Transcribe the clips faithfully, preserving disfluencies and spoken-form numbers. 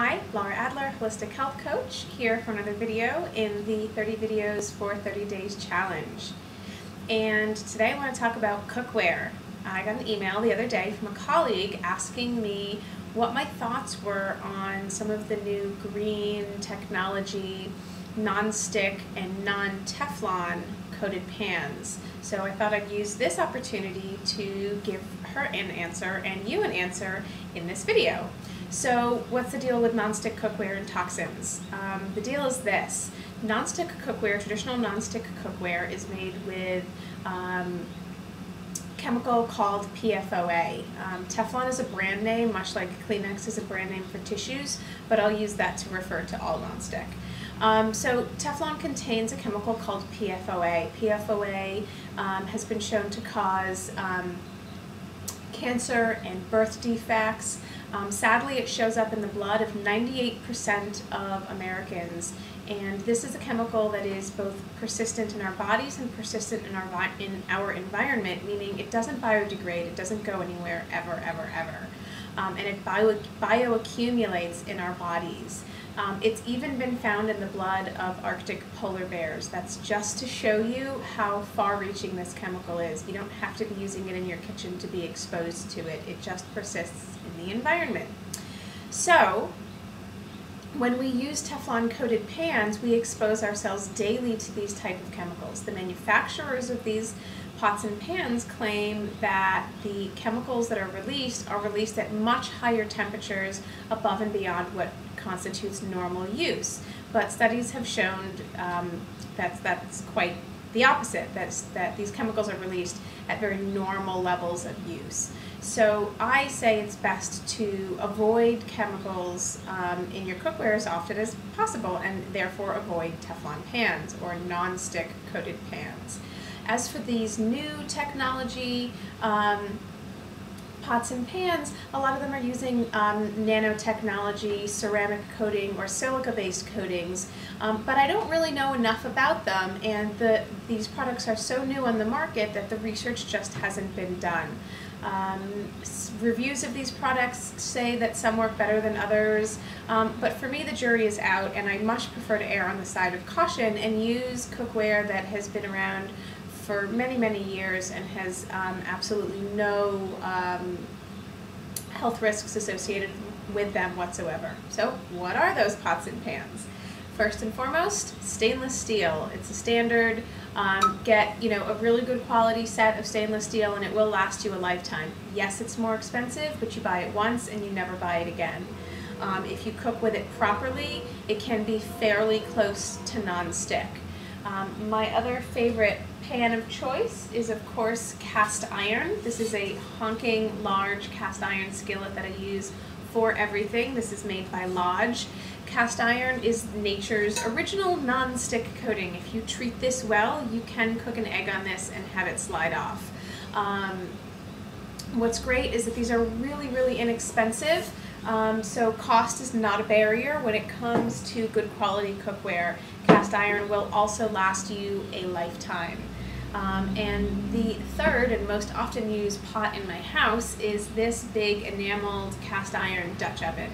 Hi, Laura Adler, Holistic Health Coach, here for another video in the thirty videos for thirty days challenge. And today I want to talk about cookware. I got an email the other day from a colleague asking me what my thoughts were on some of the new green technology, non-stick and non-Teflon coated pans. So I thought I'd use this opportunity to give her an answer and you an answer in this video. So what's the deal with nonstick cookware and toxins? Um, the deal is this. Nonstick cookware, traditional nonstick cookware, is made with um, chemical called P F O A. Um, Teflon is a brand name, much like Kleenex is a brand name for tissues, but I'll use that to refer to all nonstick. Um, so Teflon contains a chemical called P F O A. P F O A um, has been shown to cause um, cancer and birth defects. Um, sadly, it shows up in the blood of ninety-eight percent of Americans, and this is a chemical that is both persistent in our bodies and persistent in our, in our environment, meaning it doesn't biodegrade, it doesn't go anywhere ever, ever, ever, um, and it bio, bioaccumulates in our bodies. Um, it's even been found in the blood of Arctic polar bears. That's just to show you how far-reaching this chemical is. You don't have to be using it in your kitchen to be exposed to it. It just persists in the environment. So, when we use Teflon-coated pans, we expose ourselves daily to these type of chemicals. The manufacturers of these pots and pans claim that the chemicals that are released are released at much higher temperatures above and beyond what constitutes normal use, but studies have shown um, that that's quite the opposite, that's, that these chemicals are released at very normal levels of use. So I say it's best to avoid chemicals um, in your cookware as often as possible, and therefore avoid Teflon pans or non-stick coated pans. As for these new technology um, pots and pans, a lot of them are using um, nanotechnology, ceramic coating, or silica-based coatings, um, but I don't really know enough about them, and the, these products are so new on the market that the research just hasn't been done. Um, reviews of these products say that some work better than others, um, but for me the jury is out, and I much prefer to err on the side of caution and use cookware that has been around for many, many years and has um, absolutely no um, health risks associated with them whatsoever. So what are those pots and pans? First and foremost, stainless steel. It's a standard. Um, get you know a really good quality set of stainless steel, and it will last you a lifetime. Yes, it's more expensive, but you buy it once and you never buy it again. Um, if you cook with it properly, it can be fairly close to non-stick. Um, my other favorite pan of choice is, of course, cast iron. This is a honking large cast iron skillet that I use for everything. This is made by Lodge. Cast iron is nature's original non-stick coating. If you treat this well, you can cook an egg on this and have it slide off. Um, what's great is that these are really, really inexpensive. Um, so cost is not a barrier when it comes to good quality cookware. Cast iron will also last you a lifetime. Um, and the third and most often used pot in my house is this big enameled cast iron Dutch oven.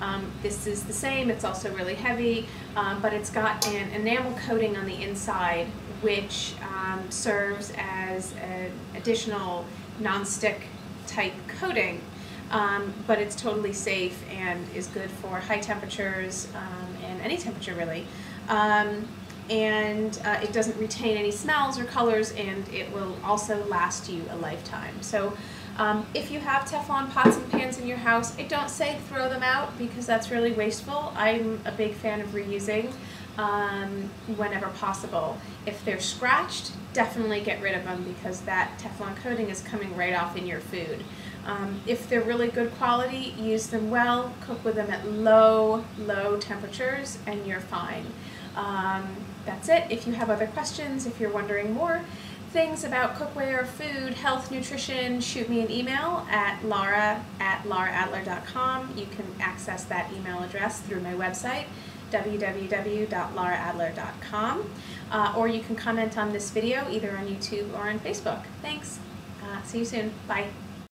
Um, this is the same, it's also really heavy, um, but it's got an enamel coating on the inside, which um, serves as an additional non-stick type coating. Um, but it's totally safe and is good for high temperatures um, and any temperature really. Um, and uh, it doesn't retain any smells or colors, and it will also last you a lifetime. So um, if you have Teflon pots and pans in your house, I don't say throw them out because that's really wasteful. I'm a big fan of reusing um, whenever possible. If they're scratched, definitely get rid of them because that Teflon coating is coming right off in your food. Um, if they're really good quality, use them well, cook with them at low, low temperatures, and you're fine. Um, that's it. If you have other questions, if you're wondering more things about cookware, food, health, nutrition, shoot me an email at Laura at Laura Adler dot com. You can access that email address through my website, w w w dot Laura Adler dot com, uh, or you can comment on this video either on YouTube or on Facebook. Thanks. Uh, see you soon. Bye.